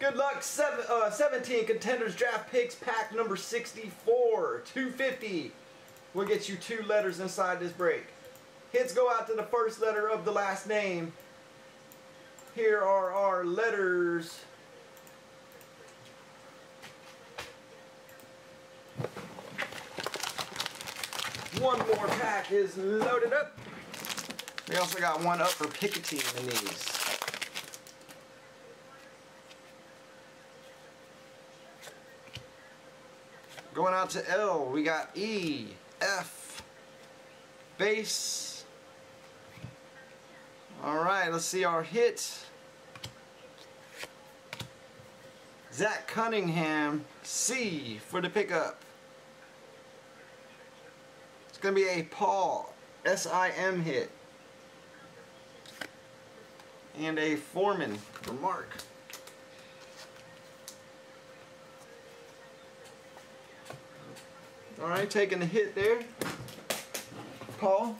Good luck, 17 contenders draft picks, pack number 64, 250. We'll get you two letters inside this break. Hits go out to the first letter of the last name. Here are our letters. One more pack is loaded up. We also got one up for picketing in these. Going out to L, we got E, F, base. Alright, let's see our hit. Zach Cunningham, C for the pickup. It's going to be a Paul, S-I-M hit. And a Foreman for Mark. Alright, taking the hit there, Paul.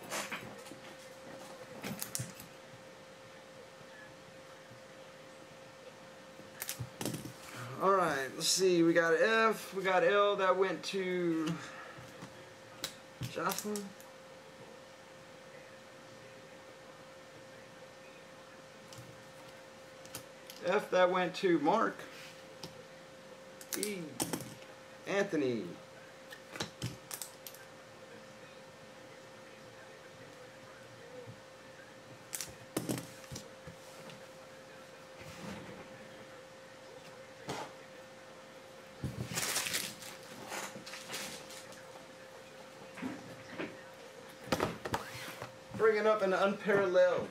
Alright, let's see, we got F, we got L, that went to Jocelyn. F, that went to Mark. E, Anthony. Bringing up an unparalleled